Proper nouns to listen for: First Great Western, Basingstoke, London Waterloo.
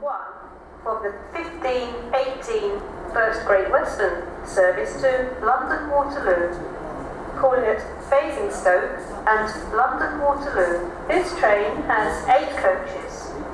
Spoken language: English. one of the 1518 First Great Western service to London Waterloo, calling at Basingstoke and London Waterloo. This train has 8 coaches.